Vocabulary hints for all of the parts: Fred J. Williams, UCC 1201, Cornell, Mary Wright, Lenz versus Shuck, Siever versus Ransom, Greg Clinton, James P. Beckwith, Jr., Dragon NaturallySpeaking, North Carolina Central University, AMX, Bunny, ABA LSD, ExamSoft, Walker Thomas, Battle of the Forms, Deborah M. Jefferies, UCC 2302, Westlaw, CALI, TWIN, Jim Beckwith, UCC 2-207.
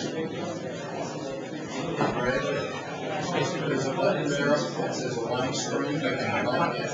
There's a button there that says line screen. I can on it.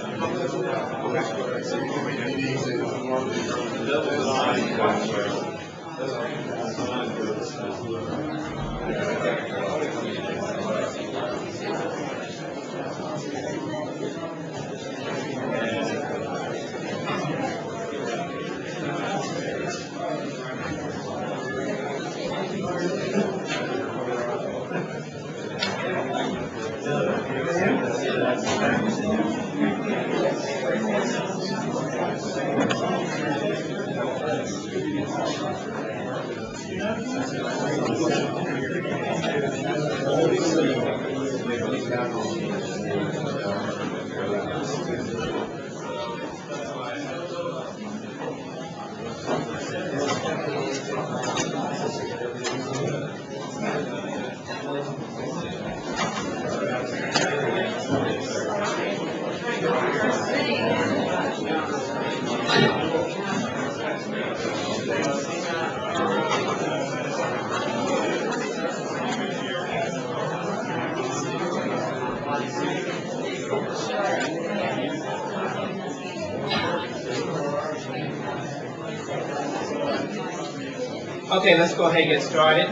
Okay, let's go ahead and get started.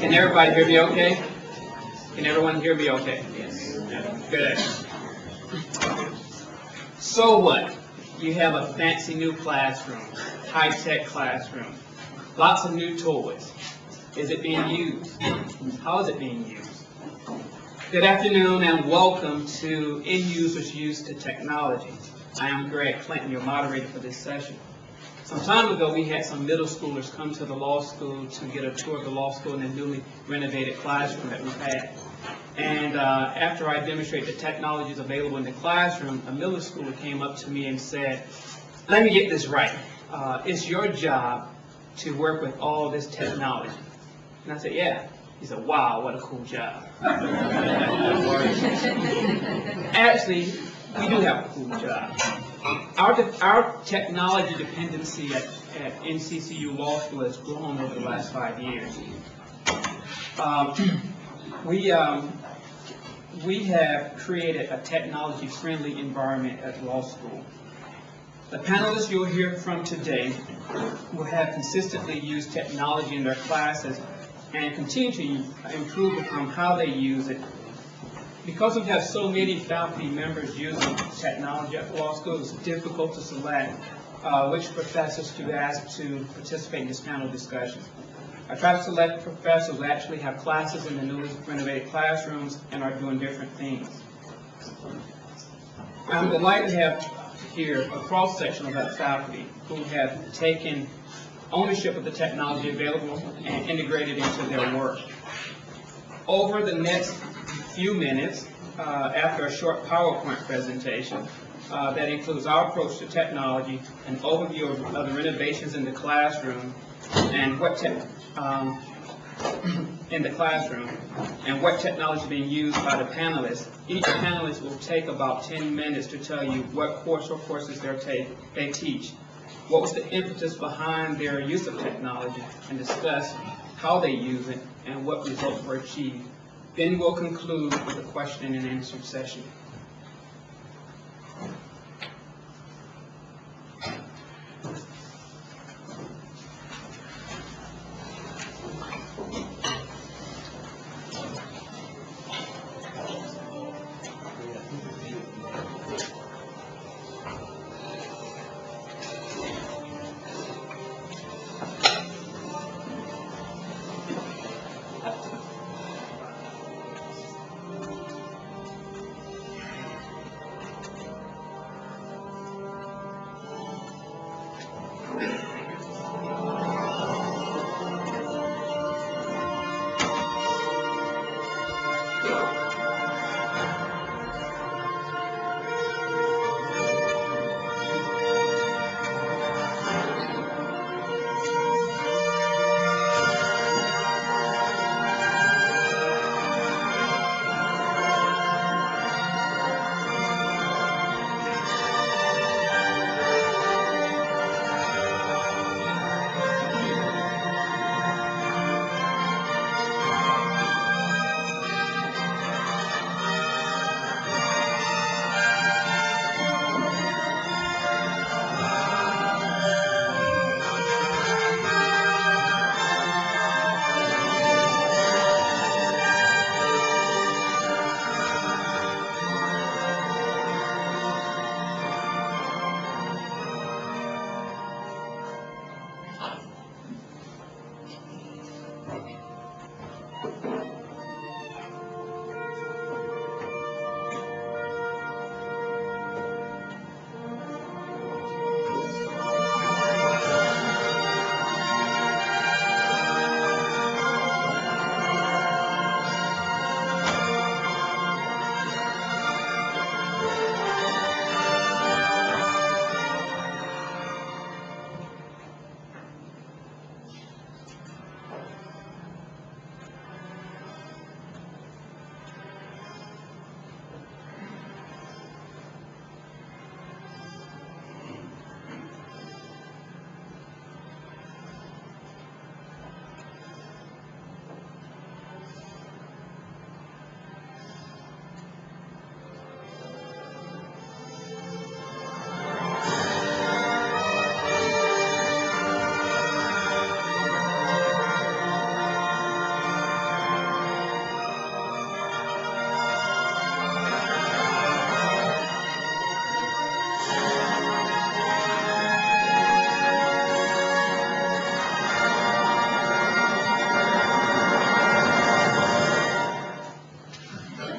Can everybody hear me okay? Can everyone hear me okay? Yes. Good. So what? You have a fancy new classroom, high-tech classroom, lots of new toys. Is it being used? How is it being used? Good afternoon and welcome to End Users Use to Technology. I am Greg Clinton, your moderator for this session. Some time ago, we had some middle schoolers come to the law school to get a tour of the law school in the newly renovated classroom that we've had. And after I demonstrated the technologies available in the classroom, a middle schooler came up to me and said, let me get this right. It's your job to work with all this technology. And I said, yeah. He said, wow, what a cool job. Actually, we do have a cool job. Our technology dependency at NCCU Law School has grown over the last 5 years. We have created a technology-friendly environment at law school. The panelists you'll hear from today will have consistently used technology in their classes and continue to improve upon how they use it. Because we have so many faculty members using technology at law school, it's difficult to select which professors to ask to participate in this panel discussion. I try to select professors who actually have classes in the newly renovated classrooms and are doing different things. I'm delighted to have here a cross-section of that faculty who have taken ownership of the technology available and integrated into their work. Over the next few minutes, after a short PowerPoint presentation that includes our approach to technology, an overview of the renovations in the classroom and what technology is being used by the panelists. Each panelist will take about 10 minutes to tell you what course or courses they teach, what was the impetus behind their use of technology, and discuss how they use it and what results were achieved. Then we'll conclude with a question and answer session.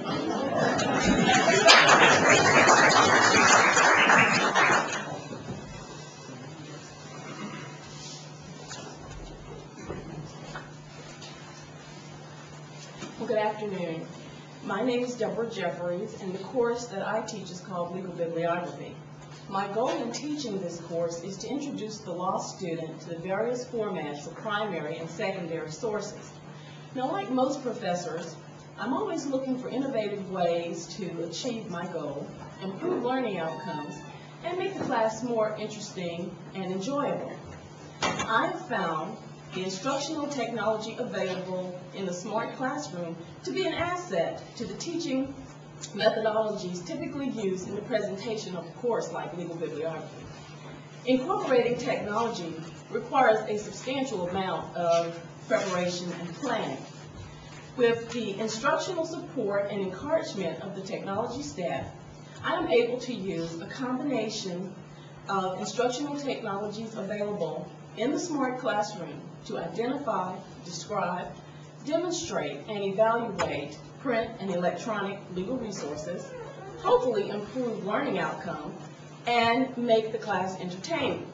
Well, good afternoon. My name is Deborah Jefferies, and the course that I teach is called Legal Bibliography. My goal in teaching this course is to introduce the law student to the various formats for primary and secondary sources. Now, like most professors, I'm always looking for innovative ways to achieve my goal, improve learning outcomes, and make the class more interesting and enjoyable. I have found the instructional technology available in the smart classroom to be an asset to the teaching methodologies typically used in the presentation of a course like legal bibliography. Incorporating technology requires a substantial amount of preparation and planning. With the instructional support and encouragement of the technology staff, I am able to use a combination of instructional technologies available in the smart classroom to identify, describe, demonstrate, and evaluate print and electronic legal resources, hopefully improve learning outcome, and make the class entertaining.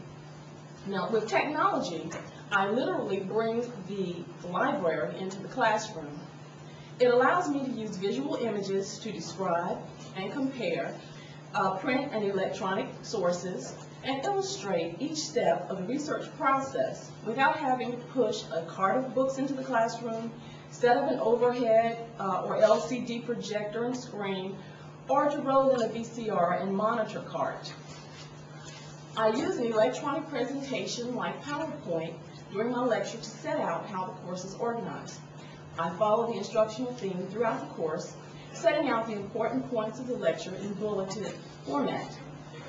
Now, with technology, I literally bring the library into the classroom. It allows me to use visual images to describe and compare print and electronic sources and illustrate each step of the research process without having to push a cart of books into the classroom, set up an overhead or LCD projector and screen, or to roll in a VCR and monitor cart. I use an electronic presentation like PowerPoint during my lecture to set out how the course is organized. I follow the instructional theme throughout the course, setting out the important points of the lecture in bulleted format.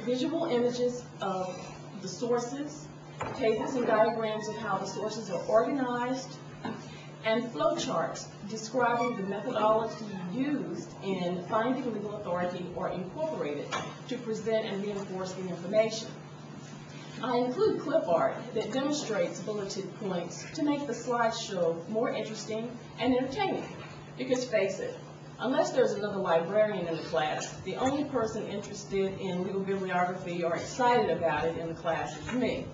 Visual images of the sources, tables and diagrams of how the sources are organized, and flowcharts describing the methodology used in finding legal authority or incorporated to present and reinforce the information. I include clip art that demonstrates bulleted points to make the slideshow more interesting and entertaining. Because face it, unless there's another librarian in the class, the only person interested in legal bibliography or excited about it in the class is me.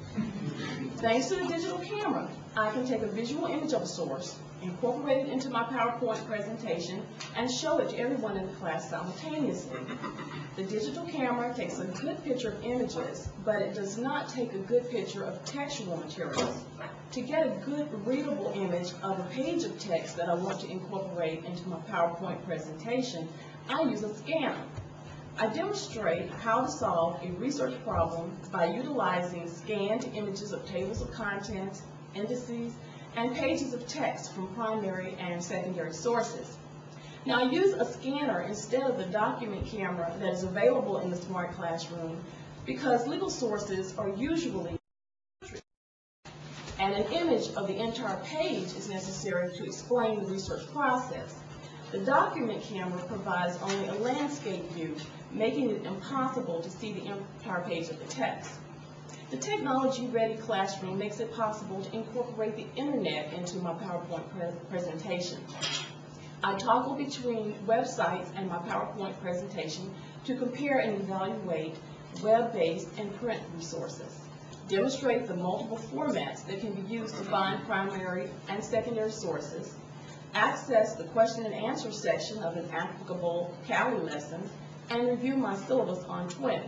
Thanks to the digital camera, I can take a visual image of a source, incorporate it into my PowerPoint presentation, and show it to everyone in the class simultaneously. The digital camera takes a good picture of images, but it does not take a good picture of textual materials. To get a good readable image of a page of text that I want to incorporate into my PowerPoint presentation, I use a scanner. I demonstrate how to solve a research problem by utilizing scanned images of tables of contents, indices, and pages of text from primary and secondary sources. Now, I use a scanner instead of the document camera that is available in the smart classroom because legal sources are usually and an image of the entire page is necessary to explain the research process. The document camera provides only a landscape view, making it impossible to see the entire page of the text. The technology-ready classroom makes it possible to incorporate the internet into my PowerPoint presentation. I toggle between websites and my PowerPoint presentation to compare and evaluate web-based and print resources. Demonstrate the multiple formats that can be used to find primary and secondary sources, access the question and answer section of an applicable CALI lesson, and review my syllabus on TWIN.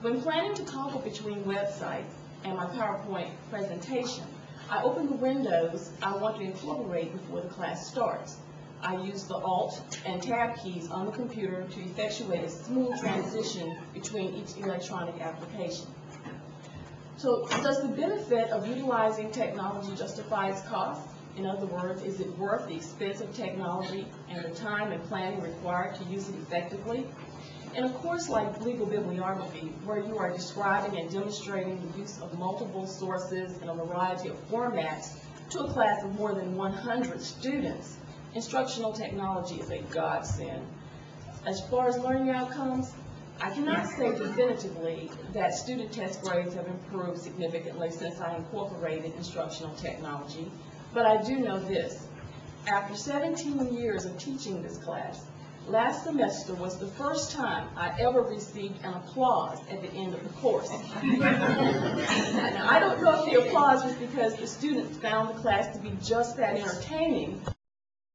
When planning to toggle between websites and my PowerPoint presentation, I open the windows I want to incorporate before the class starts. I use the Alt and Tab keys on the computer to effectuate a smooth transition between each electronic application. So does the benefit of utilizing technology justify its cost? In other words, is it worth the expense of technology and the time and planning required to use it effectively? In a course like legal bibliography, where you are describing and demonstrating the use of multiple sources in a variety of formats to a class of more than 100 students, instructional technology is a godsend. As far as learning outcomes, I cannot say definitively that student test grades have improved significantly since I incorporated instructional technology, but I do know this. After 17 years of teaching this class, Last semester was the first time I ever received an applause at the end of the course. Now, I don't know if the applause was because the students found the class to be just that entertaining,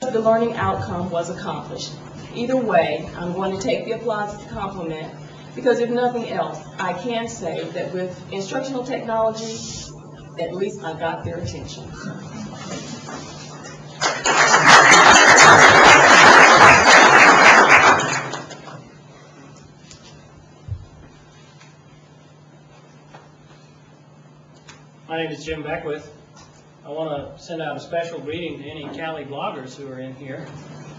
but the learning outcome was accomplished. Either way, I'm going to take the applause as a compliment, because if nothing else, I can say that with instructional technology, at least I got their attention. My name is Jim Beckwith. I want to send out a special greeting to any CALI bloggers who are in here.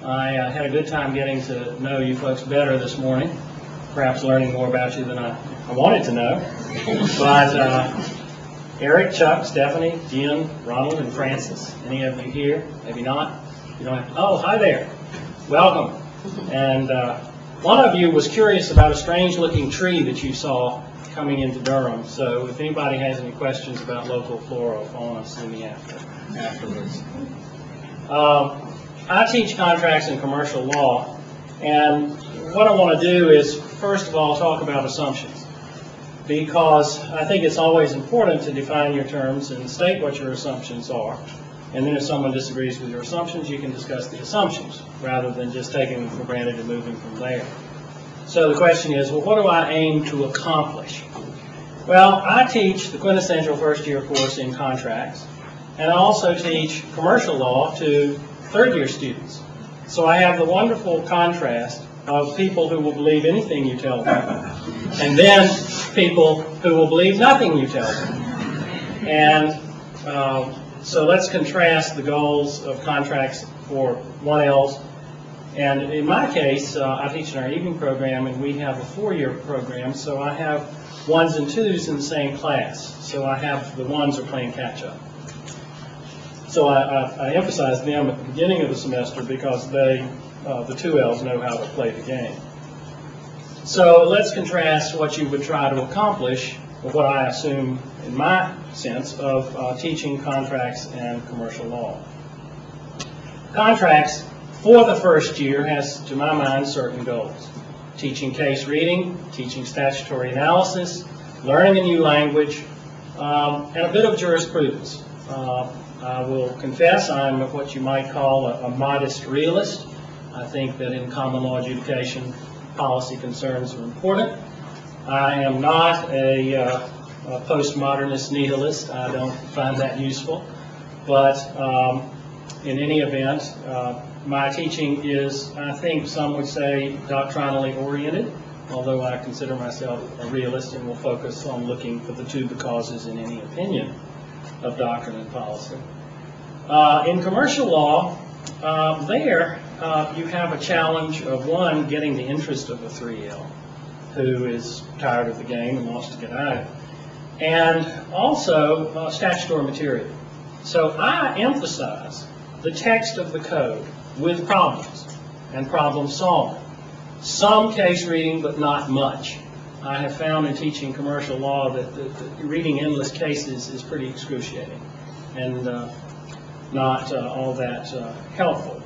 I had a good time getting to know you folks better this morning, perhaps learning more about you than I wanted to know. But Eric, Chuck, Stephanie, Jim, Ronald, and Francis, any of you here? Maybe not. You don't have to. Oh, hi there. Welcome. And one of you was curious about a strange-looking tree that you saw coming into Durham, so if anybody has any questions about local flora or fauna, send me afterwards. I teach contracts and commercial law, and what I want to do is, first of all, talk about assumptions, because I think it's always important to define your terms and state what your assumptions are, and then if someone disagrees with your assumptions, you can discuss the assumptions, rather than just taking them for granted and moving from there. So the question is, well, what do I aim to accomplish? Well, I teach the quintessential first-year course in contracts, and I also teach commercial law to third-year students. So I have the wonderful contrast of people who will believe anything you tell them, and then people who will believe nothing you tell them. And so let's contrast the goals of contracts for 1Ls. And in my case, I teach in our evening program, and we have a four-year program, so I have ones and twos in the same class. So I have the ones are playing catch-up. So I emphasize them at the beginning of the semester because they, the 2Ls, know how to play the game. So let's contrast what you would try to accomplish with what I assume, in my sense, of teaching contracts and commercial law. Contracts for the first year has, to my mind, certain goals. Teaching case reading, teaching statutory analysis, learning a new language, and a bit of jurisprudence. I will confess I'm what you might call a modest realist. I think that in common law adjudication, policy concerns are important. I am not a postmodernist nihilist. I don't find that useful. But in any event, my teaching is, I think some would say, doctrinally oriented, although I consider myself a realist and will focus on looking for the two causes in any opinion of doctrine and policy. In commercial law, you have a challenge of, one, getting the interest of a 3L who is tired of the game and wants to get out of it, and also statutory material. So I emphasize the text of the code with problems and problem solving. Some case reading, but not much. I have found in teaching commercial law that the reading endless cases is pretty excruciating and not all that helpful.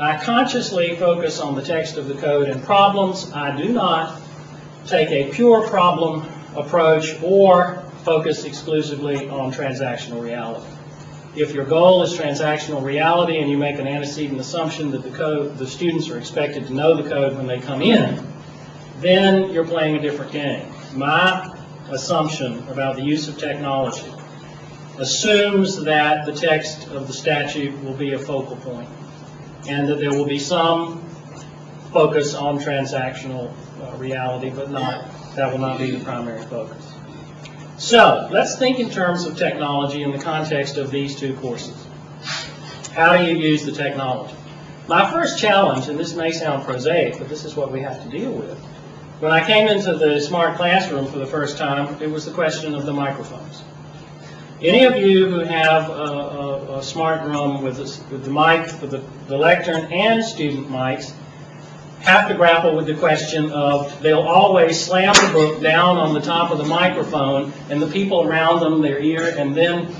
I consciously focus on the text of the code and problems. I do not take a pure problem approach or focus exclusively on transactional reality. If your goal is transactional reality and you make an antecedent assumption that the students are expected to know the code when they come in, then you're playing a different game. My assumption about the use of technology assumes that the text of the statute will be a focal point and that there will be some focus on transactional reality, but that will not be the primary focus. So, let's think in terms of technology in the context of these two courses. How do you use the technology? My first challenge, and this may sound prosaic, but this is what we have to deal with. When I came into the smart classroom for the first time, it was the question of the microphones. Any of you who have a smart room with the mic for the lectern and student mics have to grapple with the question of they'll always slam the book down on the top of the microphone and the people around them, their ear, and then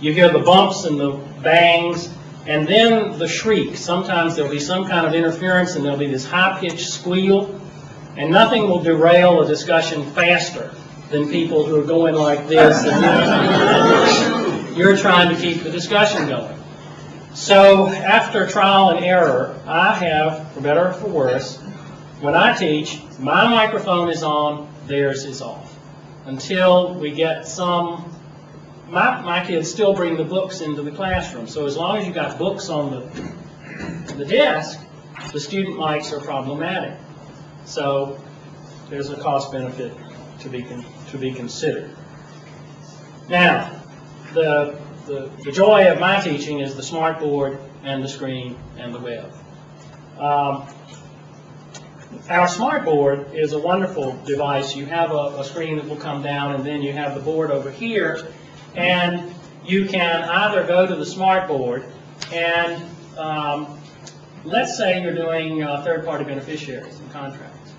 you hear the bumps and the bangs And then the shriek. Sometimes there'll be some kind of interference and there'll be this high-pitched squeal, and nothing will derail a discussion faster than people who are going like this. And you're trying to keep the discussion going. So after trial and error, I have, for better or for worse, when I teach, my microphone is on, theirs is off. Until we get some... My kids still bring the books into the classroom, so as long as you've got books on the desk, the student mics are problematic. So there's a cost benefit to be considered. Now, the joy of my teaching is the smart board and the screen and the web. Our smart board is a wonderful device. You have a screen that will come down, and then you have the board over here. And you can either go to the smart board and let's say you're doing third-party beneficiaries and contracts.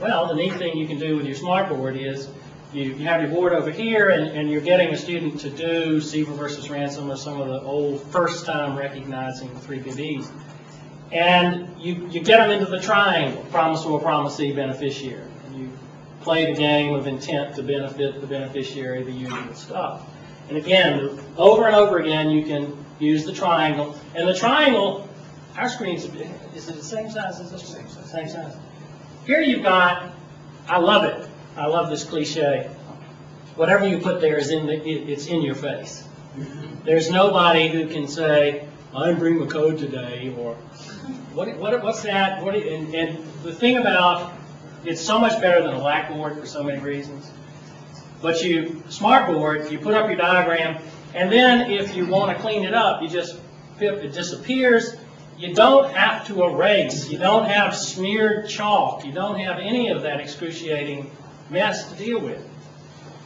Well, the neat thing you can do with your smart board is you have your board over here and you're getting a student to do Siever versus Ransom or some of the old first-time recognizing 3PBs. And you get them into the triangle, promisor, promisee, beneficiary. And you play the game of intent to benefit the beneficiary, the usual stuff. And again, over and over again, you can use the triangle. And the triangle, our screen is it the same size as this one? Same size. Here you've got, I love it. I love this cliche. Whatever you put there is it's in your face. There's nobody who can say, I didn't bring the code today, or what's that? And the thing about it's so much better than a blackboard for so many reasons. But you smartboard, you put up your diagram, and then if you want to clean it up, you just pip, it disappears. You don't have to erase. You don't have smeared chalk. You don't have any of that excruciating mess to deal with.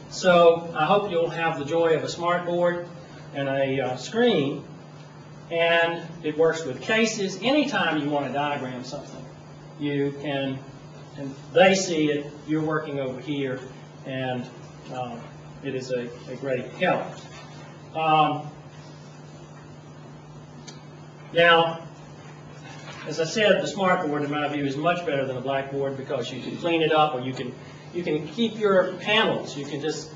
So I hope you'll have the joy of a smartboard and a screen, and it works with cases. Anytime you want to diagram something, you can, and they see it. You're working over here, and it is a great help. Now, as I said, the smartboard, in my view, is much better than a blackboard because you can clean it up, or you can keep your panels. You can just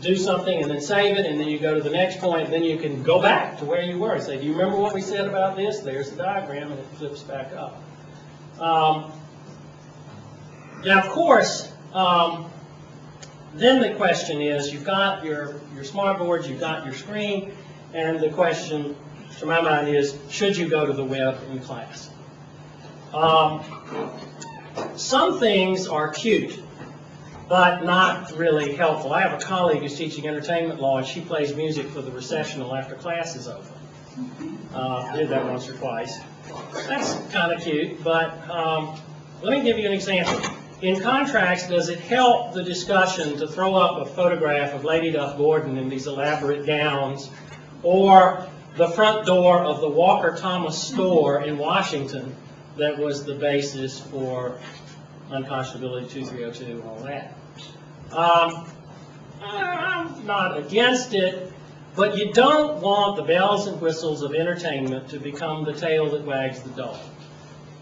do something and then save it, and then you go to the next point, and then you can go back to where you were and say, do you remember what we said about this? There's the diagram, and it flips back up. Now, of course, then the question is, you've got your smart board, you've got your screen, and the question, to my mind, is, should you go to the web in class? Some things are cute, but not really helpful. I have a colleague who's teaching entertainment law, and she plays music for the recessional after class is over. Did that once or twice. That's kind of cute, but let me give you an example. In contracts, does it help the discussion to throw up a photograph of Lady Duff Gordon in these elaborate gowns, or the front door of the Walker Thomas store in Washington that was the basis for unconscionability 2302 and all that? I'm not against it, but you don't want the bells and whistles of entertainment to become the tail that wags the dog.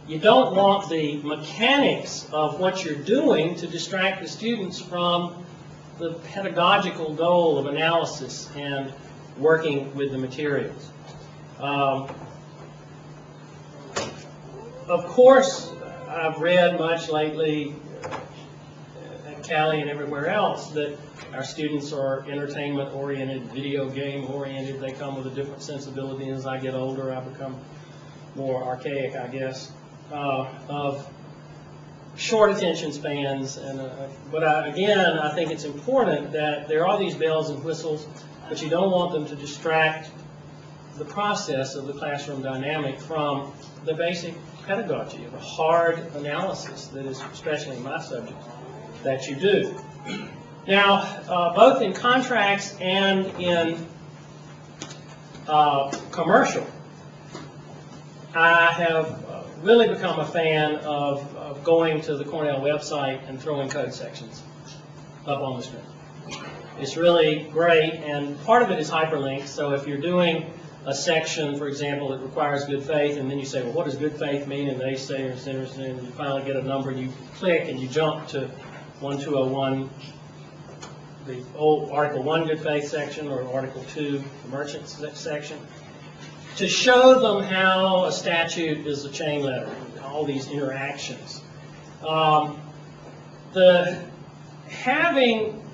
You don't want the mechanics of what you're doing to distract the students from the pedagogical goal of analysis and working with the materials. Of course, I've read much lately at CALI and everywhere else that our students are entertainment-oriented, video game-oriented. They come with a different sensibility. As I get older, I become more archaic, I guess. Of short attention spans, and but again, I think it's important that there are these bells and whistles, but you don't want them to distract the process of the classroom dynamic from the basic pedagogy of a hard analysis that is, especially in my subject, that you do. Now, both in contracts and in commercial, I have really become a fan of going to the Cornell website and throwing code sections up on the screen. It's really great, and part of it is hyperlinked, so if you're doing a section, for example, that requires good faith, and then you say, well, what does good faith mean? And they say, and you finally get a number, and you click, and you jump to 1201, the old Article 1 good faith section, or Article 2 the merchant section, to show them how a statute is a chain letter, all these interactions.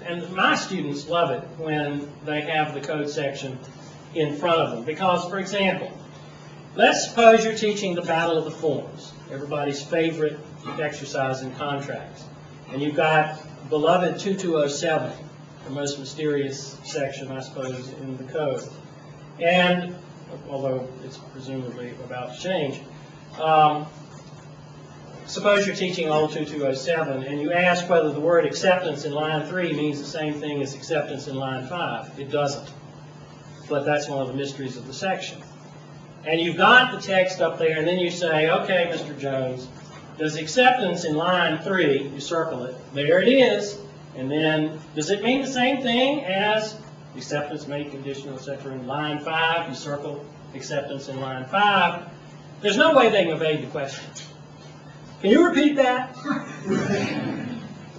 And my students love it when they have the code section in front of them, because, for example, let's suppose you're teaching the Battle of the Forms, everybody's favorite exercise in contracts, and you've got beloved 2207, the most mysterious section, I suppose, in the code, and although it's presumably about to change. Suppose you're teaching old 2207 and you ask whether the word acceptance in line 3 means the same thing as acceptance in line 5. It doesn't. But that's one of the mysteries of the section. And you've got the text up there, and then you say, okay, Mr. Jones, does acceptance in line 3, you circle it, there it is, and then does it mean the same thing as acceptance made conditional, etc. in line 5, you circle acceptance in line 5. There's no way they can evade the question. Can you repeat that?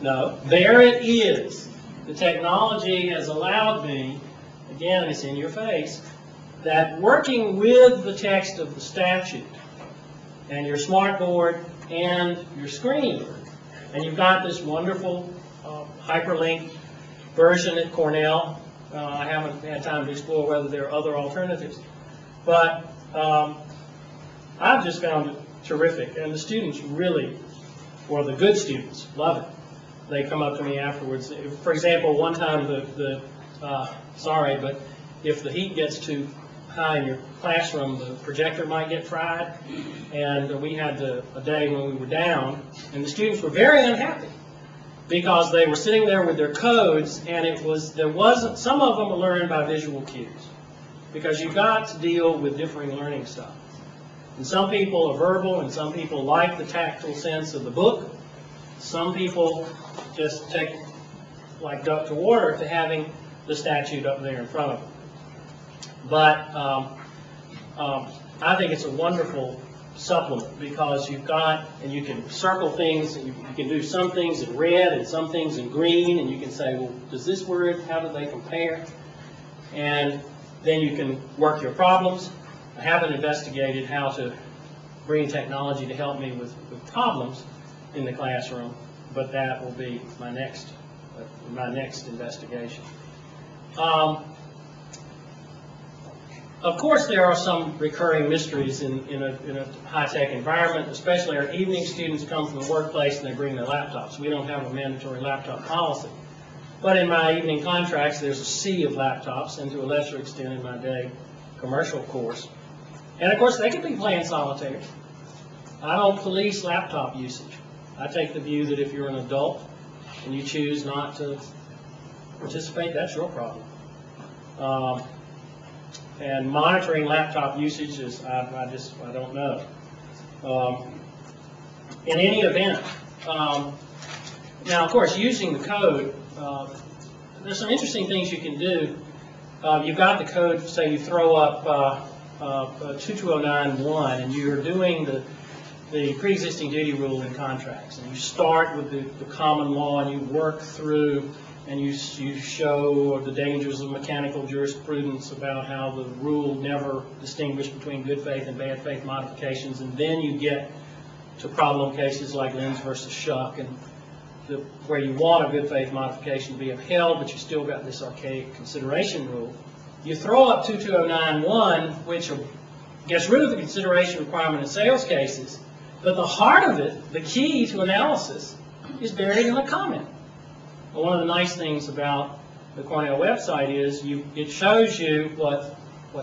No. There it is. The technology has allowed me, again, it's in your face, that working with the text of the statute and your smart board and your screen, and you've got this wonderful hyperlink version at Cornell. I haven't had time to explore whether there are other alternatives, but I've just found it terrific, and the students really, or the good students, love it. They come up to me afterwards. For example, one time, sorry, but if the heat gets too high in your classroom, the projector might get fried, and we had a day when we were down, and the students were very unhappy because they were sitting there with their codes, and there wasn't, some of them learned by visual cues, because you've got to deal with differing learning styles. And some people are verbal, and some people like the tactile sense of the book. Some people just take, like duck to water, to having the statute up there in front of them. But I think it's a wonderful supplement, because you've got, and you can circle things, and you can do some things in red and some things in green, and you can say, well, does this word, how do they compare? And then you can work your problems. I haven't investigated how to bring technology to help me with problems in the classroom, but that will be my next investigation. Of course, there are some recurring mysteries in a high-tech environment, especially our evening students come from the workplace and they bring their laptops. We don't have a mandatory laptop policy. But in my evening contracts, there's a sea of laptops, and to a lesser extent in my day commercial course. And of course, they could be playing solitaire. I don't police laptop usage. I take the view that if you're an adult and you choose not to participate, that's your problem. And monitoring laptop usage is, I don't know. In any event, now of course, using the code, there's some interesting things you can do. You've got the code, say you throw up 22091, and you're doing the pre-existing duty rule in contracts, and you start with the common law, and you work through, and you show the dangers of mechanical jurisprudence about how the rule never distinguished between good faith and bad faith modifications, and then you get to problem cases like Lenz versus Shuck, and where you want a good faith modification to be upheld, but you still got this archaic consideration rule. You throw up 22091, which gets rid of the consideration requirement in sales cases, but the heart of it, the key to analysis, is buried in a comment. Well, one of the nice things about the Cornell website is it shows you what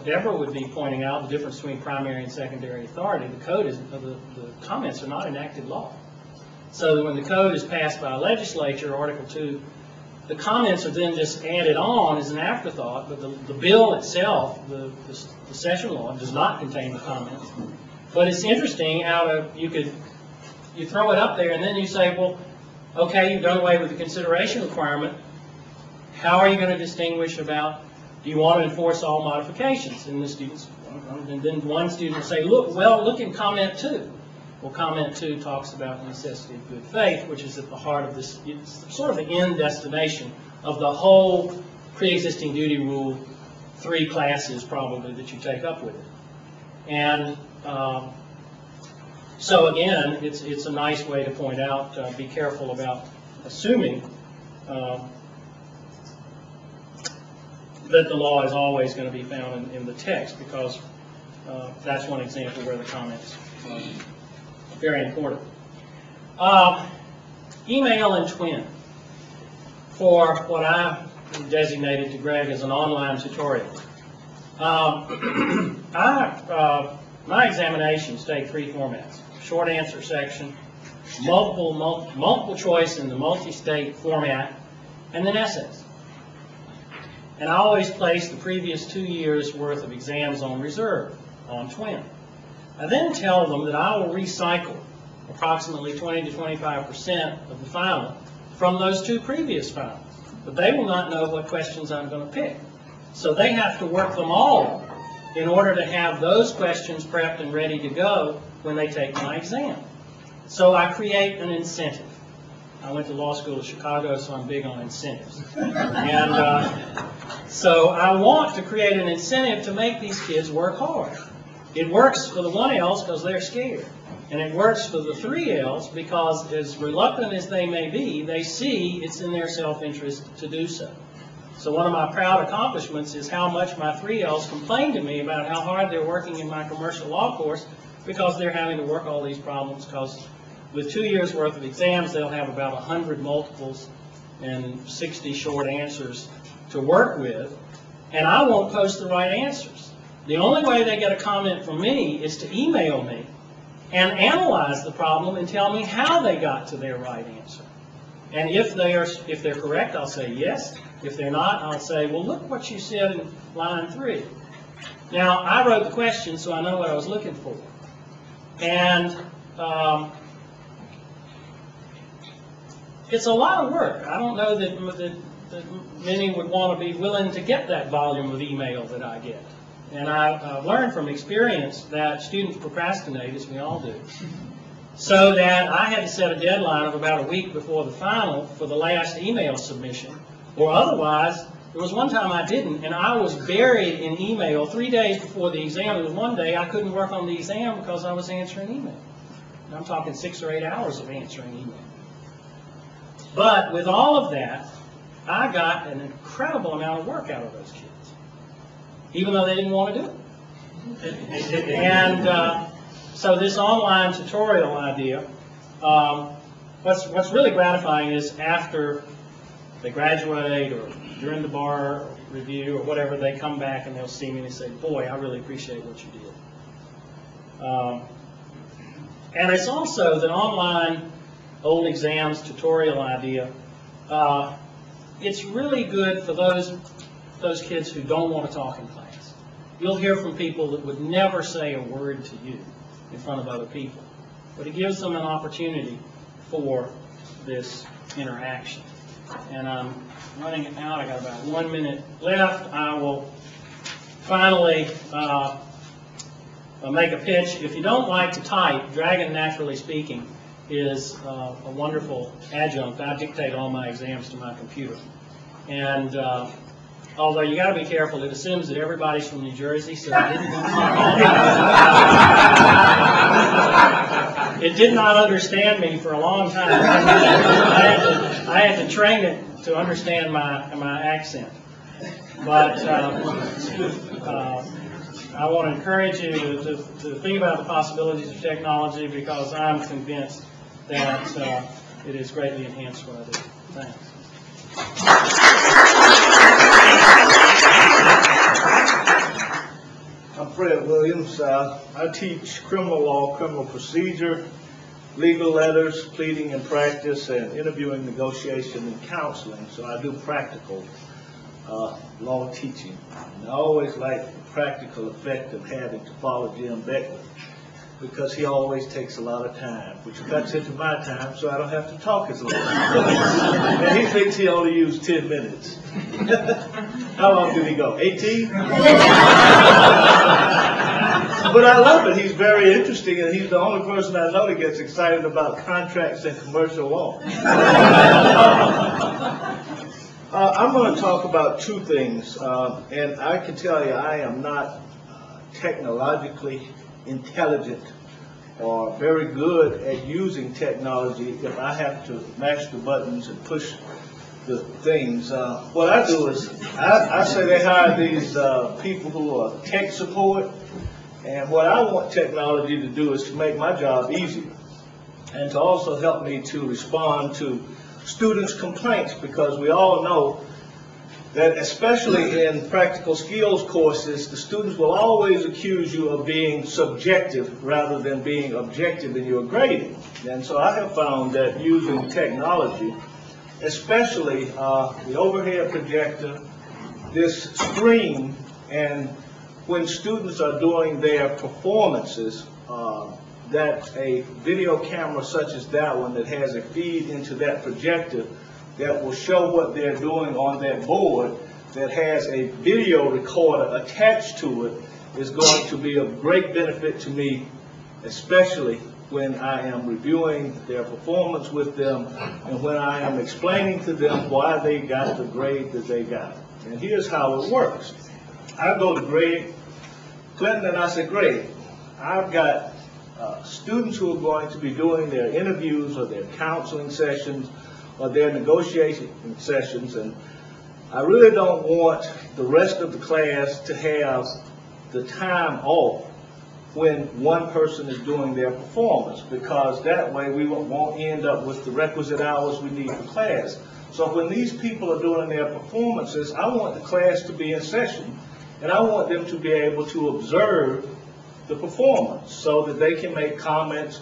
Deborah would be pointing out, the difference between primary and secondary authority. The code is, the comments are not enacted law. So that when the code is passed by a legislature, Article 2, the comments are then just added on as an afterthought, but the bill itself, the session law, does not contain the comments. But it's interesting how you throw it up there, and then you say, well, okay, you've done away with the consideration requirement. How are you going to distinguish about do you want to enforce all modifications? And the students, and then one student will say, look, well, look in comment 2. Well, comment 2 talks about the necessity of good faith, which is at the heart of this, it's sort of the end destination of the whole pre-existing duty rule, 3 classes probably that you take up with it. And so again, it's a nice way to point out, be careful about assuming that the law is always going to be found in the text, because that's one example where the comments are very important. Email and TWIN for what I designated to Greg as an online tutorial. My examinations take 3 formats: short answer section, multiple choice in the multi-state format, and then essays. And I always place the previous 2 years' worth of exams on reserve, on TWIN. I then tell them that I will recycle approximately 20 to 25% of the final from those 2 previous finals. But they will not know what questions I'm going to pick. So they have to work them all in order to have those questions prepped and ready to go when they take my exam. So I create an incentive. I went to law school in Chicago, so I'm big on incentives. And so I want to create an incentive to make these kids work hard. It works for the 1Ls because they're scared. And it works for the 3Ls because, as reluctant as they may be, they see it's in their self-interest to do so. So one of my proud accomplishments is how much my 3Ls complain to me about how hard they're working in my commercial law course, because they're having to work all these problems, because with 2 years' worth of exams, they'll have about 100 multiples and 60 short answers to work with, and I won't post the right answers. The only way they get a comment from me is to email me and analyze the problem and tell me how they got to their right answer. And if they're correct, I'll say yes. If they're not, I'll say, well, look what you said in line 3. Now, I wrote the question, so I know what I was looking for. And it's a lot of work. I don't know that many would want to be willing to get that volume of email that I get. And I've learned from experience that students procrastinate, as we all do. So that I had to set a deadline of about a week before the final for the last email submission, or otherwise, there was one time I didn't, and I was buried in email 3 days before the exam. There was one day I couldn't work on the exam because I was answering email. And I'm talking 6 or 8 hours of answering email. But with all of that, I got an incredible amount of work out of those kids, even though they didn't want to do it. And so this online tutorial idea, what's really gratifying is after they graduate or during the bar review or whatever, they come back and they'll see me and they say, boy, I really appreciate what you did. And it's also the online old exams tutorial idea. It's really good for those kids who don't want to talk in class. You'll hear from people that would never say a word to you in front of other people, but it gives them an opportunity for this interaction. And I'm running it out. I got about 1 minute left. I will finally make a pitch. If you don't like to type, Dragon NaturallySpeaking is a wonderful adjunct. I dictate all my exams to my computer, and although you got to be careful, it assumes that everybody's from New Jersey, so it didn't. It did not understand me for a long time. I had to train it to understand my accent. But I want to encourage you to think about the possibilities of technology, because I'm convinced that it has greatly enhanced what I do. Thanks. I'm Fred Williams. I teach criminal law, criminal procedure, legal letters, pleading and practice, and interviewing, negotiation, and counseling. So I do practical law teaching. And I always like the practical effect of having to follow Jim Beckwith, because he always takes a lot of time, which cuts into my time, so I don't have to talk as long. And he thinks he only used 10 minutes. How long did he go? 18? But I love it. He's very interesting, and he's the only person I know that gets excited about contracts and commercial law. I'm going to talk about two things, and I can tell you I am not technologically intelligent or very good at using technology if I have to mash the buttons and push the things. What I do is I say they hire these people who are tech support, and what I want technology to do is to make my job easier and to also help me to respond to students' complaints, because we all know that especially in practical skills courses, the students will always accuse you of being subjective rather than being objective in your grading. And so I have found that using technology, especially the overhead projector, this screen, and when students are doing their performances, that a video camera such as that one that has a feed into that projector that will show what they're doing on that board, that has a video recorder attached to it, is going to be of great benefit to me, especially when I am reviewing their performance with them and when I am explaining to them why they got the grade that they got. And here's how it works. I go to Greg Clinton and I say, Greg, I've got students who are going to be doing their interviews or their counseling sessions or their negotiation sessions, and I really don't want the rest of the class to have the time off when one person is doing their performance, because that way we won't end up with the requisite hours we need for class. So when these people are doing their performances, I want the class to be in session, and I want them to be able to observe the performance so that they can make comments,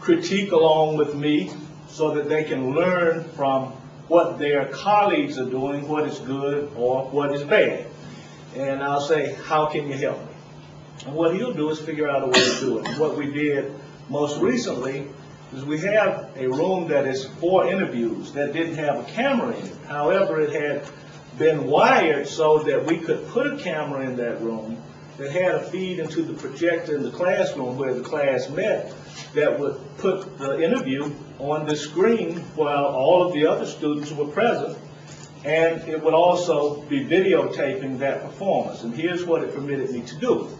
critique along with me, so that they can learn from what their colleagues are doing, what is good or what is bad. And I'll say, how can you help me? And what he'll do is figure out a way to do it. And what we did most recently is we have a room that is for interviews that didn't have a camera in it. However, it had been wired so that we could put a camera in that room that had a feed into the projector in the classroom where the class met, that would put the interview on the screen while all of the other students were present, and it would also be videotaping that performance. And here's what it permitted me to do.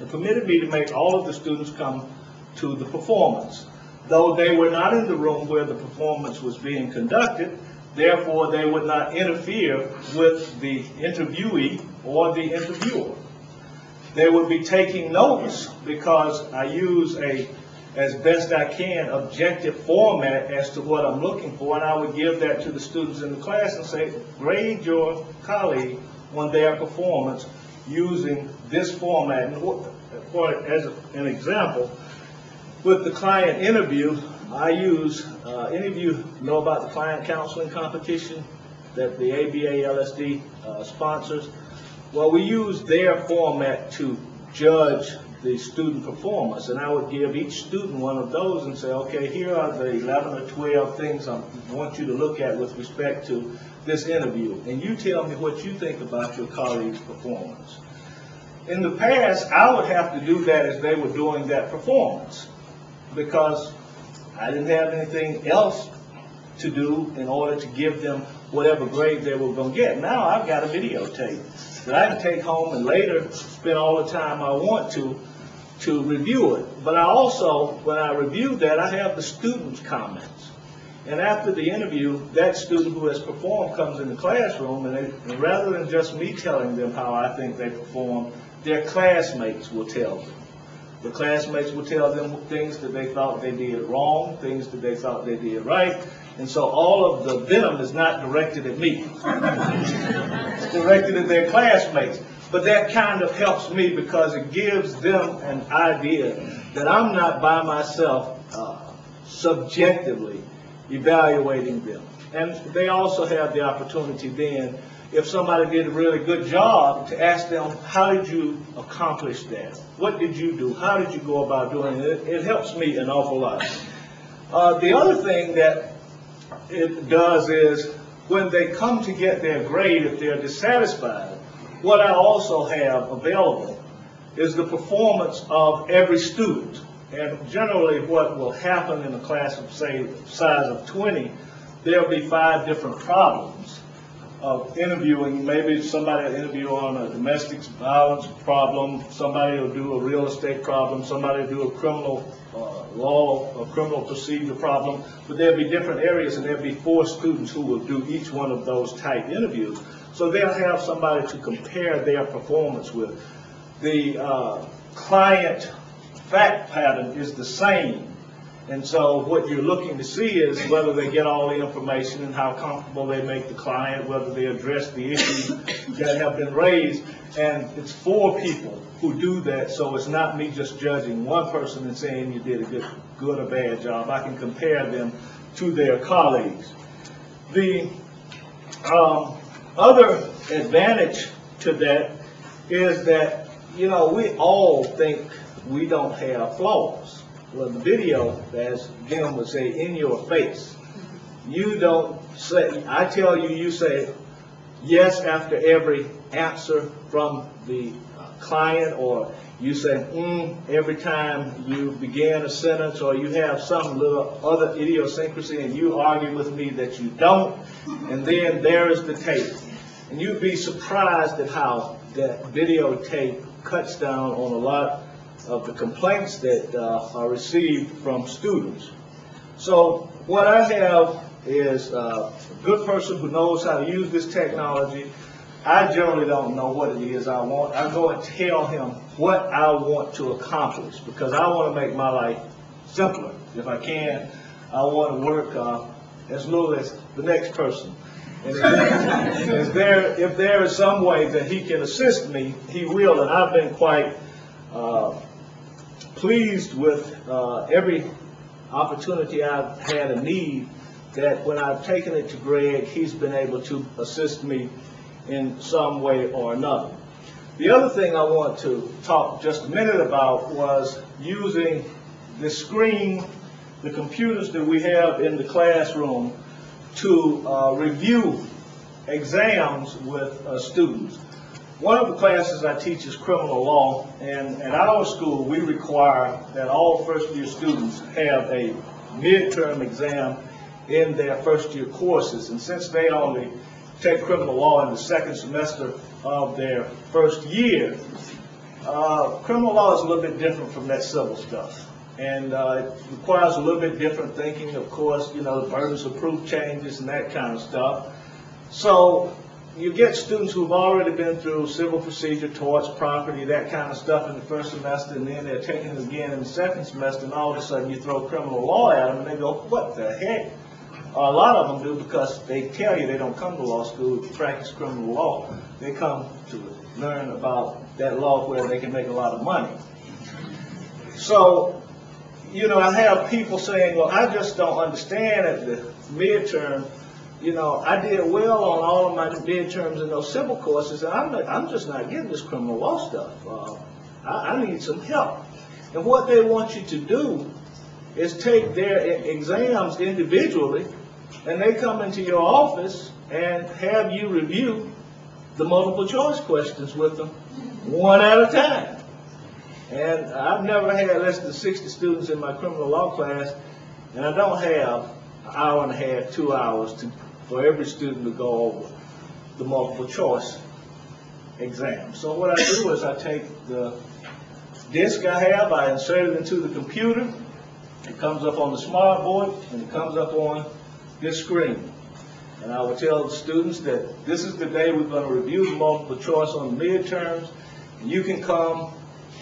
It permitted me to make all of the students come to the performance. Though they were not in the room where the performance was being conducted, therefore they would not interfere with the interviewee or the interviewer. They would be taking notes because I use a, as best I can, objective format as to what I'm looking for, and I would give that to the students in the class and say, grade your colleague on their performance using this format. And for, as an example, with the client interview, I use, any of you know about the client counseling competition that the ABA LSD sponsors? Well, we use their format to judge the student performance, and I would give each student one of those and say, okay, here are the 11 or 12 things I want you to look at with respect to this interview, and you tell me what you think about your colleague's performance. In the past, I would have to do that as they were doing that performance, because I didn't have anything else to do in order to give them whatever grade they were going to get. Now I've got a videotape that I can take home and later spend all the time I want to review it. But I also, when I review that, I have the students' comments. And after the interview, that student who has performed comes in the classroom, and rather than just me telling them how I think they performed, their classmates will tell them. The classmates will tell them things that they thought they did wrong, things that they thought they did right, and so all of the venom is not directed at me. It's directed at their classmates. But that kind of helps me because it gives them an idea that I'm not by myself subjectively evaluating them. And they also have the opportunity then if somebody did a really good job, to ask them, how did you accomplish that? What did you do? How did you go about doing it? It helps me an awful lot. The other thing that it does is when they come to get their grade, if they're dissatisfied, what I also have available is the performance of every student. And generally what will happen in a class of, say, size of 20, there'll be 5 different problems of interviewing. Maybe somebody will interview on a domestic violence problem, somebody will do a real estate problem, somebody will do a criminal law or criminal procedure problem, but there'll be different areas and there'll be 4 students who will do each one of those type interviews. So they'll have somebody to compare their performance with. The client fact pattern is the same. And so what you're looking to see is whether they get all the information and how comfortable they make the client, whether they address the issues that have been raised. And it's 4 people who do that, so it's not me just judging one person and saying you did a good or bad job. I can compare them to their colleagues. The other advantage to that is that, you know, we all think we don't have flaws. Well, the video, as Jim would say, in your face. You don't say, I tell you, you say yes after every answer from the client, or you say every time you begin a sentence, or you have some little other idiosyncrasy and you argue with me that you don't, and then there is the tape. And you'd be surprised at how that videotape cuts down on a lot of the complaints that are received from students. So what I have is a good person who knows how to use this technology. I generally don't know what it is I want. I go and tell him what I want to accomplish because I want to make my life simpler. If I can, I want to work as little as the next person. And if there is some way that he can assist me, he will. And I've been quite pleased with every opportunity I've had a need that when I've taken it to Greg, he's been able to assist me in some way or another. The other thing I want to talk just a minute about was using the screen, the computers that we have in the classroom to review exams with students. One of the classes I teach is criminal law, and at our school we require that all first-year students have a midterm exam in their first-year courses. And since they only take criminal law in the second semester of their first year, criminal law is a little bit different from that civil stuff. And it requires a little bit different thinking, of course, you know, the burdens of proof changes and that kind of stuff. So you get students who've already been through civil procedure, torts, property, that kind of stuff in the first semester, and then they're taking it again in the second semester, and all of a sudden you throw criminal law at them, and they go, what the heck? A lot of them do because they tell you they don't come to law school to practice criminal law. They come to learn about that law where they can make a lot of money. So, you know, I have people saying, well, I just don't understand at the midterm. You know, I did well on all of my midterms in those civil courses, and I'm just not getting this criminal law stuff. I need some help. And what they want you to do is take their exams individually, and they come into your office and have you review the multiple choice questions with them one at a time. And I've never had less than 60 students in my criminal law class, and I don't have an hour and a half, 2 hours for every student to go over the multiple choice exam. So what I do is I take the disk I have, I insert it into the computer, it comes up on the smart board, and it comes up on this screen. And I will tell the students that this is the day we're going to review the multiple choice on the midterms, and you can come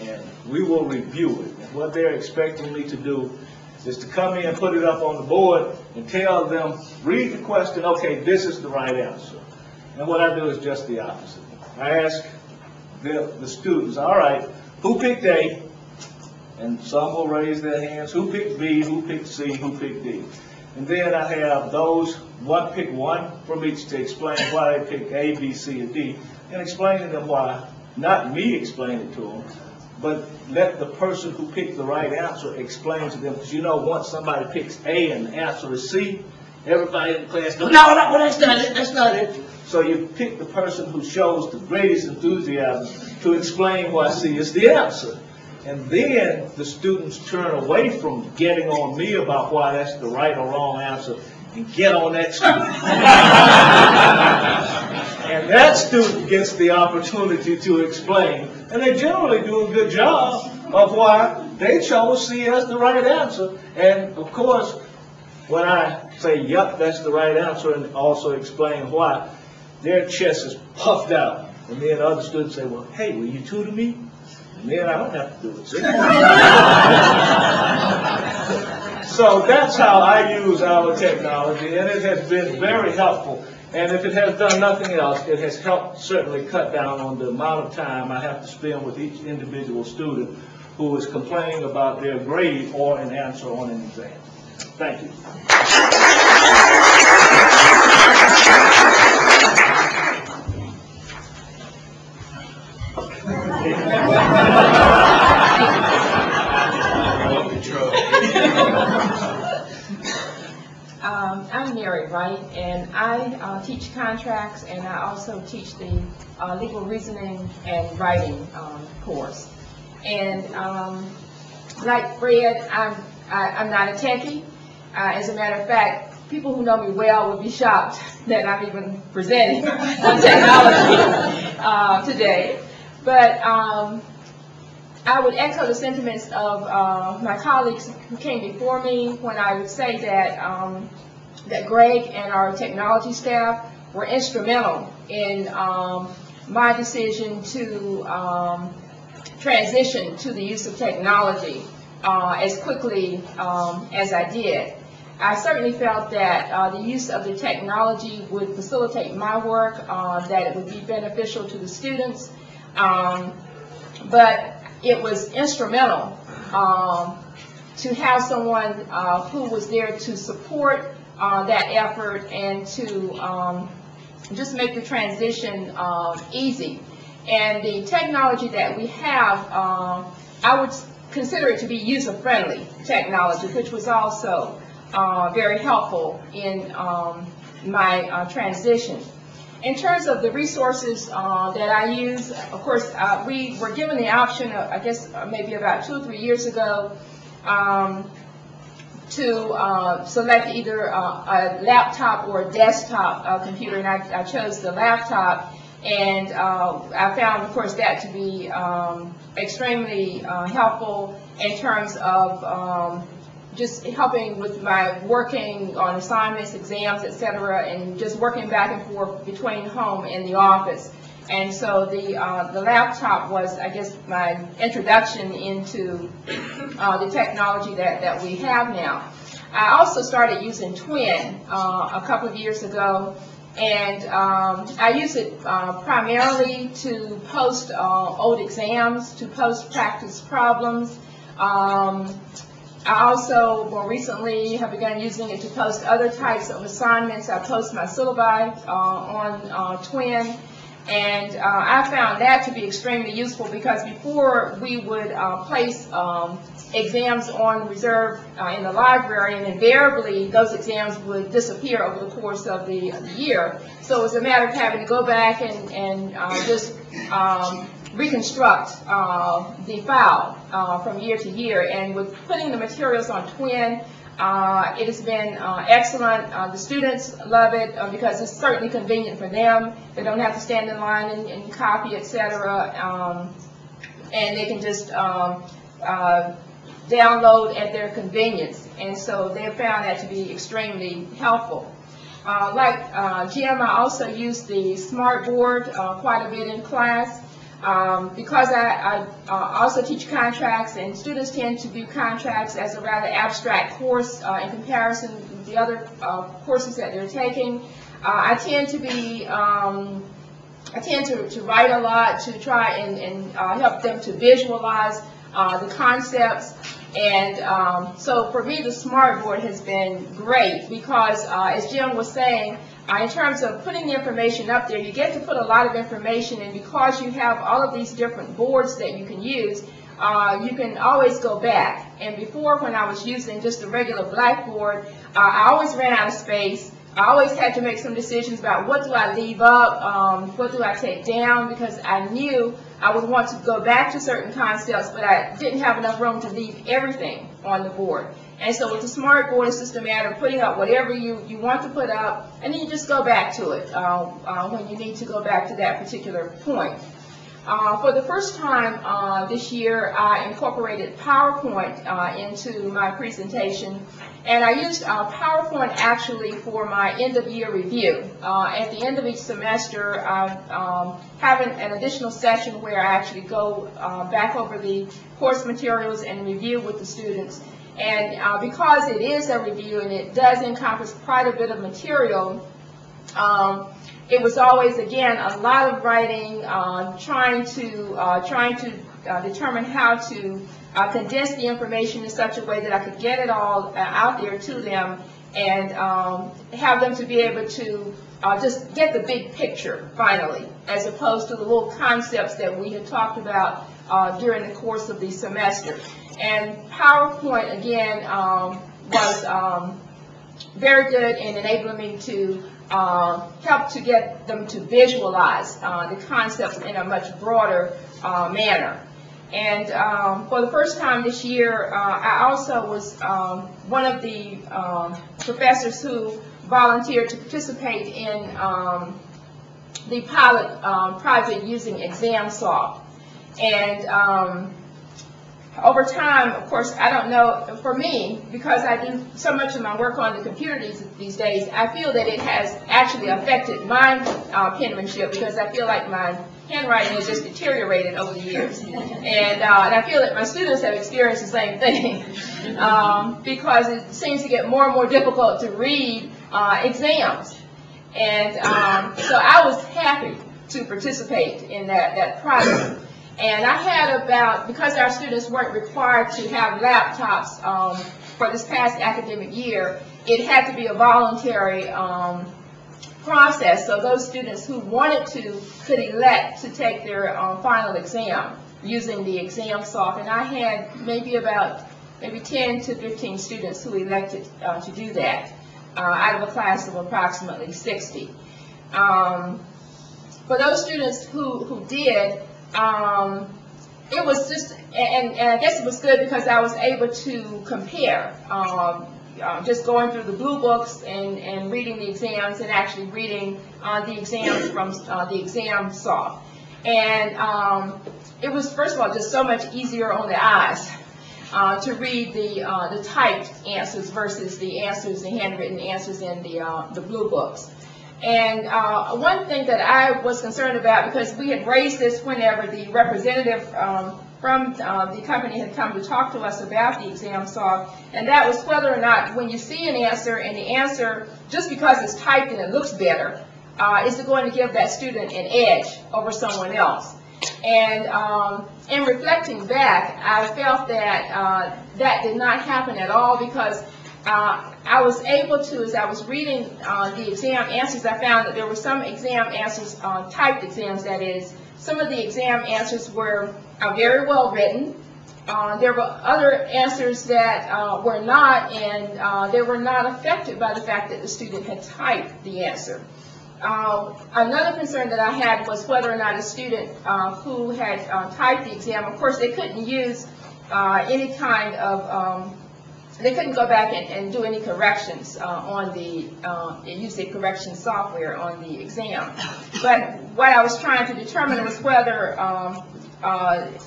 and we will review it. And what they're expecting me to do is to come in and put it up on the board and tell them, read the question, okay, this is the right answer. And what I do is just the opposite. I ask the students, all right, who picked A? And some will raise their hands. Who picked B? Who picked C? Who picked D? And then I have those one, pick one from each to explain why they pick A, B, C, and D, and explain to them why, not me explain it to them, but let the person who picked the right answer explain to them. Because you know, once somebody picks A and the answer is C, everybody in the class goes, no, no, that's not it. So you pick the person who shows the greatest enthusiasm to explain why C is the answer. And then the students turn away from getting on me about why that's the right or wrong answer and get on that student. And that student gets the opportunity to explain. And they generally do a good job of why they chose C as the right answer. And of course, when I say, yep, that's the right answer, and also explain why, their chest is puffed out. And then other students say, well, hey, will you tutor me? And then I don't have to do it. So that's how I use our technology, and it has been very helpful. And if it has done nothing else, it has helped certainly cut down on the amount of time I have to spend with each individual student who is complaining about their grade or an answer on an exam. Thank you. I'm Mary Wright, and I teach contracts, and I also teach the legal reasoning and writing course. And like Fred, I'm not a techie. As a matter of fact, people who know me well would be shocked that I'm even presenting on technology today. But I would echo the sentiments of my colleagues who came before me when I would say that that Greg and our technology staff were instrumental in my decision to transition to the use of technology as quickly as I did. I certainly felt that the use of the technology would facilitate my work, that it would be beneficial to the students. But it was instrumental to have someone who was there to support that effort and to just make the transition easy. And the technology that we have, I would consider it to be user-friendly technology, which was also very helpful in my transition. In terms of the resources that I use, of course, we were given the option, I guess maybe about 2 or 3 years ago, to select either a laptop or a desktop computer, and I chose the laptop, and I found, of course, that to be extremely helpful in terms of just helping with my working on assignments, exams, etc., and just working back and forth between home and the office. And so the laptop was, I guess, my introduction into the technology that we have now. I also started using TWIN a couple of years ago, and I use it primarily to post old exams, to post practice problems. I also, more recently, have begun using it to post other types of assignments. I post my syllabi on TWIN, and I found that to be extremely useful because before we would place exams on reserve in the library, and invariably those exams would disappear over the course of the year. So it was a matter of having to go back and just reconstruct the file from year to year. And with putting the materials on TWIN, it has been excellent. The students love it because it's certainly convenient for them. They don't have to stand in line and copy, etc. And they can just download at their convenience. And so they have found that to be extremely helpful. Like Jim, I also use the smartboard quite a bit in class. Because I also teach contracts, and students tend to view contracts as a rather abstract course in comparison with the other courses that they're taking. I tend to be, I tend to write a lot to try and help them to visualize the concepts. And so for me, the smart board has been great because, as Jim was saying, in terms of putting the information up there, you get to put a lot of information, and because you have all of these different boards that you can use, you can always go back. And before, when I was using just a regular blackboard, I always ran out of space. I always had to make some decisions about what do I leave up, what do I take down, because I knew I would want to go back to certain concepts, but I didn't have enough room to leave everything on the board. And so with the smart board, it's just a matter of putting up whatever you want to put up, and then you just go back to it when you need to go back to that particular point. For the first time this year, I incorporated PowerPoint into my presentation, and I used PowerPoint actually for my end-of-year review. At the end of each semester, I have an additional session where I actually go back over the course materials and review with the students. And because it is a review and it does encompass quite a bit of material, it was always, again, a lot of writing, trying to determine how to condense the information in such a way that I could get it all out there to them and have them to be able to just get the big picture finally, as opposed to the little concepts that we had talked about during the course of the semester. And PowerPoint, again, was very good in enabling me to help to get them to visualize the concepts in a much broader manner. And for the first time this year, I also was one of the professors who volunteered to participate in the pilot project using ExamSoft. And over time, of course, I don't know, for me, because I do so much of my work on the computer these days, I feel that it has actually affected my penmanship, because I feel like my handwriting has just deteriorated over the years. And I feel that my students have experienced the same thing, because it seems to get more and more difficult to read exams. And so I was happy to participate in that project. And I had about, because our students weren't required to have laptops for this past academic year, it had to be a voluntary process. So those students who wanted to could elect to take their final exam using the ExamSoft. And I had about 10 to 15 students who elected to do that out of a class of approximately 60. For those students who did, it was just, and I guess it was good because I was able to compare just going through the blue books and reading the exams and actually reading the exams from the ExamSoft. And it was, first of all, just so much easier on the eyes to read the typed answers versus the answers, the handwritten answers in the blue books. And one thing that I was concerned about, because we had raised this whenever the representative from the company had come to talk to us about the ExamSoft, and that was whether or not when you see an answer and the answer, just because it's typed and it looks better, is it going to give that student an edge over someone else. And in reflecting back, I felt that that did not happen at all, because I was able to, as I was reading the exam answers, I found that there were some exam answers, typed exams that is, some of the exam answers were very well written. There were other answers that were not, and they were not affected by the fact that the student had typed the answer. Another concern that I had was whether or not a student who had typed the exam, of course they couldn't use any kind of they couldn't go back and do any corrections on the, use the correction software on the exam. But what I was trying to determine was whether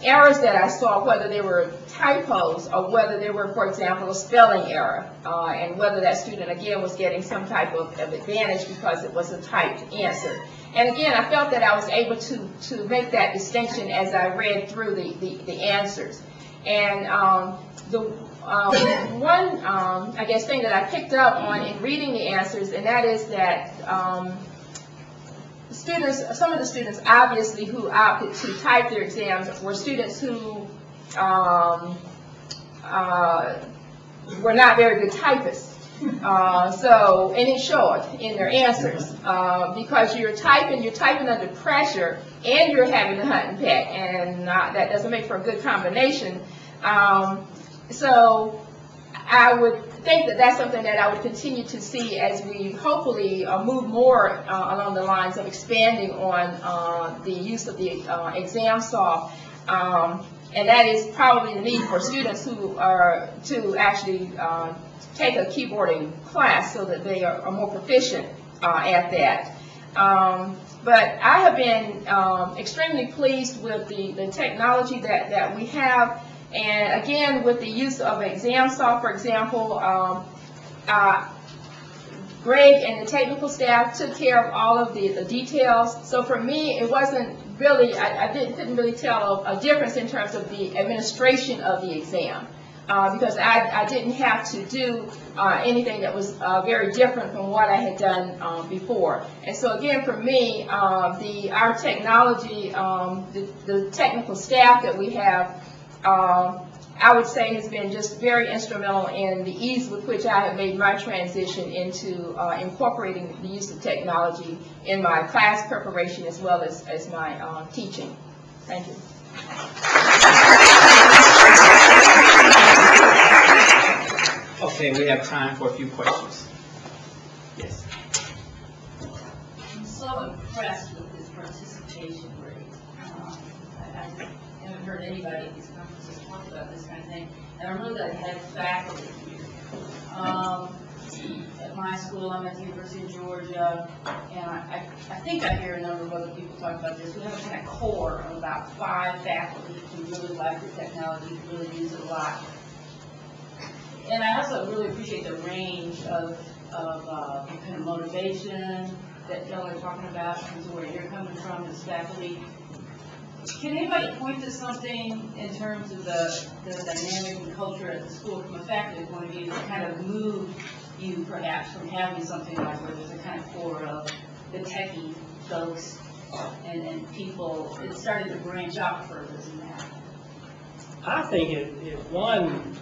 errors that I saw, whether they were typos or whether they were, for example, a spelling error, and whether that student, again, was getting some type of advantage because it was a typed answer. And again, I felt that I was able to make that distinction as I read through the answers. And one I guess thing that I picked up on in reading the answers, and that is that some of the students obviously who opted to type their exams were students who were not very good typists. And it showed in their answers because you're typing under pressure and you're having to hunt and peck, and that doesn't make for a good combination. So I would think that that's something that I would continue to see as we hopefully move more along the lines of expanding on the use of the ExamSoft. And that is probably the need for students who are to actually take a keyboarding class so that they are more proficient at that. But I have been extremely pleased with the technology that we have. And again, with the use of ExamSoft, for example, Greg and the technical staff took care of all of the details. So for me, it wasn't really, I couldn't really tell a difference in terms of the administration of the exam. Because I didn't have to do anything that was very different from what I had done before. And so again, for me, our technology, the technical staff that we have, I would say has been just very instrumental in the ease with which I have made my transition into incorporating the use of technology in my class preparation as well as my teaching. Thank you. Okay, we have time for a few questions. Yes. I'm so impressed with this participation rate. I just haven't heard anybody at these conferences talk about this kind of thing. And I'm really glad I had faculty here. At my school, I'm at the University of Georgia, and I think I hear a number of other people talk about this. We have a kind of core of about 5 faculty who really like the technology, who really use it a lot. And I also really appreciate the range of kind of motivation that y'all are talking about in terms of where you're coming from as faculty. Can anybody point to something in terms of the dynamic and culture at the school from a faculty point of view that kind of moved you perhaps from having something like where there's a kind of core of the techie folks and people, it started to branch out further than that? I think one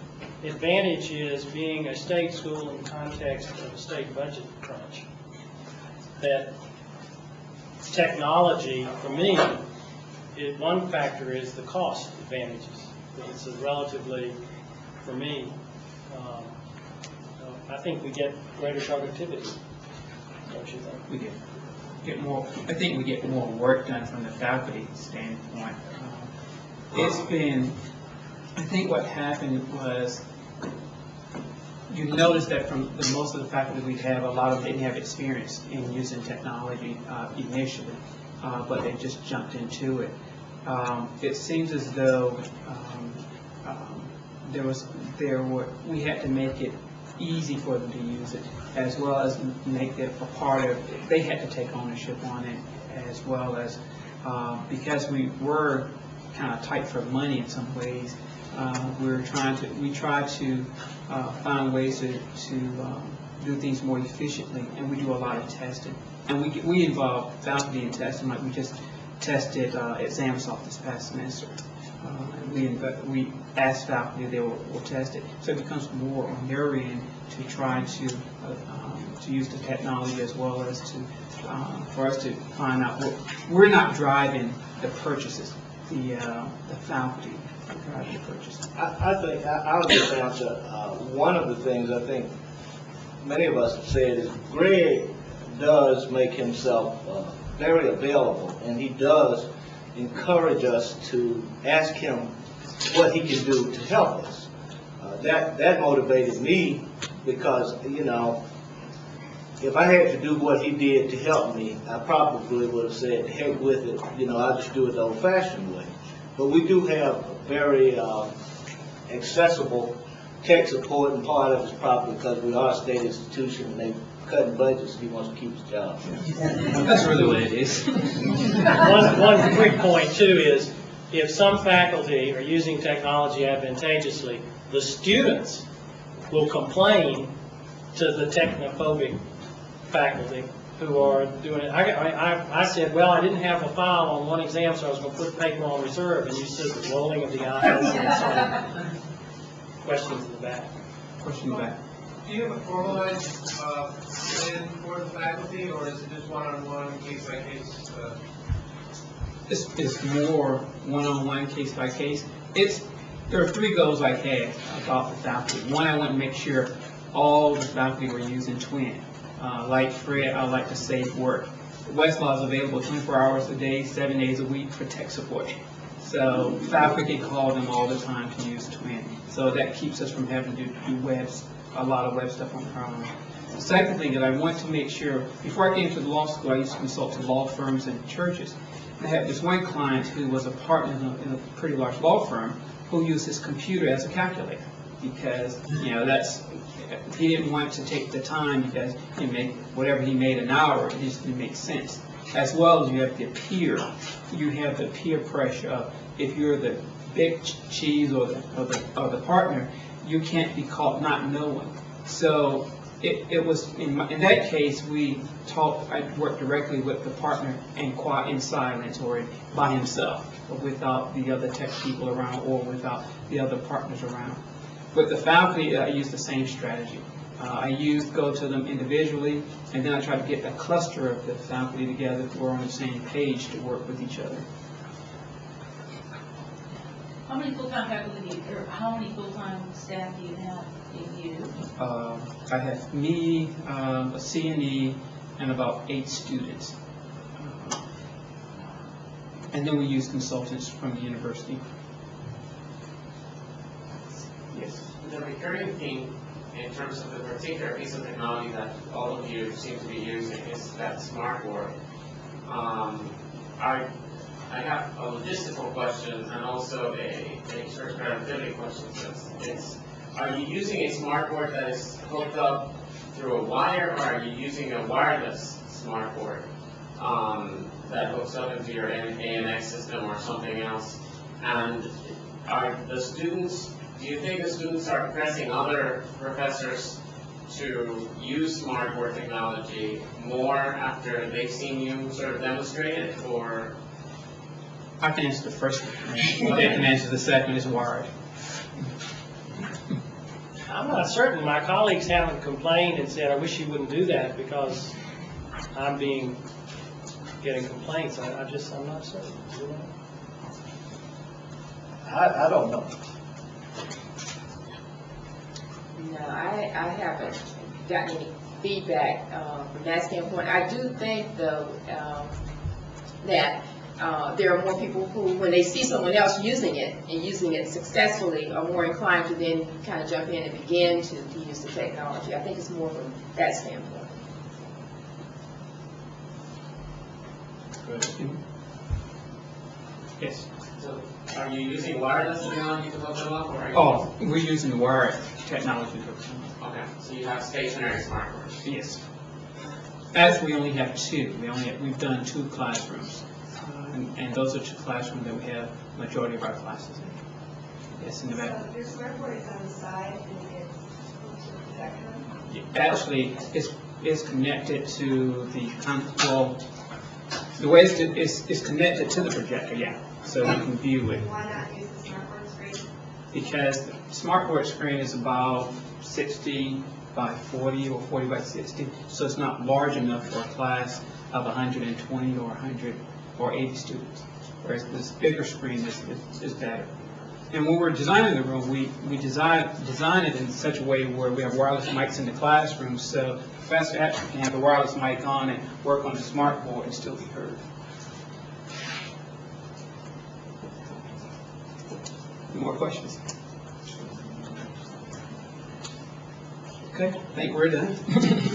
advantage is being a state school in the context of a state budget crunch. That technology, for me, one factor is the cost advantages. It's a relatively, for me, I think we get greater productivity. Don't you think? We get more. I think we get more work done from the faculty standpoint. I think what happened was you noticed that from most of the faculty we have, a lot of them didn't have experience in using technology initially, but they just jumped into it. It seems as though we had to make it easy for them to use it, as well as make it a part of. They had to take ownership on it, as well as because we were kind of tight for money in some ways. We try to find ways to do things more efficiently, and we do a lot of testing. And we involve faculty in testing, like we just tested ExamSoft this past semester. We asked faculty if they will test it, so it becomes more on their end to try to use the technology as well as to for us to find out what we're not driving the purchases, the faculty. I would just answer one of the things I think many of us have said is Greg does make himself very available, and he does encourage us to ask him what he can do to help us. That motivated me because, you know, if I had to do what he did to help me, I probably would have said, heck with it, you know, I'll just do it the old-fashioned way. But we do have a very accessible tech support, and part of it is probably because we are a state institution and they're cutting budgets. He wants to keep his job. That's really what it is. One quick point, too, is if some faculty are using technology advantageously, the students will complain to the technophobic faculty who are doing it. I said, well, I didn't have a file on one exam, so I was going to put paper on reserve, and you said the rolling of the eyes. Questions in the back. Question in the back. Do you have a formalized plan for the faculty, or is it just one-on-one, case-by-case? It's more one-on-one, case-by-case. There are three goals I had about the faculty. One, I want to make sure all the faculty were using TWIN. Like Fred, I like to save work. Westlaw is available 24 hours a day, 7 days a week for tech support. So faculty call them all the time to use TWIN. So that keeps us from having to do a lot of web stuff on our own. Second thing that I want to make sure, before I came to the law school, I used to consult to law firms and churches. I had this one client who was a partner in a pretty large law firm who used his computer as a calculator because, you know, he didn't want to take the time because he made whatever he made an hour, it just didn't make sense. As well as you have the peer pressure of if you're the big cheese or the partner, you can't be caught not knowing. So it was in that case I worked directly with the partner and quite in silence or by himself, without the other tech people around or without the other partners around. With the faculty, I used the same strategy. Go to them individually, and then I tried to get a cluster of the faculty together who are on the same page to work with each other. How many full-time faculty do you, or how many full-time staff do you have in you? I have me, a CNE, and about 8 students. And then we use consultants from the university. Yes. The recurring theme in terms of the particular piece of technology that all of you seem to be using is that smart work. I have a logistical question and also an extra productivity question. Are you using a smart board that is hooked up through a wire, or are you using a wireless smart board that hooks up into your AMX system or something else? And do you think the students are pressing other professors to use smart board technology more after they've seen you sort of demonstrate it, or? I can answer the first one. They can answer the second is wired. I'm not certain. My colleagues haven't complained and said, I wish you wouldn't do that because I'm getting complaints. I'm not certain. I don't know. No, I haven't gotten any feedback from that standpoint. I do think, though, that there are more people who, when they see someone else using it and using it successfully, are more inclined to then kind of jump in and begin to use the technology. I think it's more from that standpoint. Good. Yes. So, are you using wireless technology to hook them up, or are you? Oh, we're using wired technology to hook them up. Okay. So you have stationary smartboards. Yes. As we only have two, we've done 2 classrooms. And those are 2 classrooms that we have majority of our classes in. Yes, in the back. So your smart board is on the side and it's hooked to the back? Actually, it's connected to it's connected to the projector, yeah. So you can view it. Why not use the smart board screen? Because the smart board screen is about 60 by 40 or 40 by 60, so it's not large enough for a class of 120 or 100. Or 80 students, whereas this bigger screen is better. And when we're designing the room, we design it in such a way where we have wireless mics in the classroom, so the professor actually can have the wireless mic on and work on the smart board and still be heard. Any more questions? Okay, I think we're done.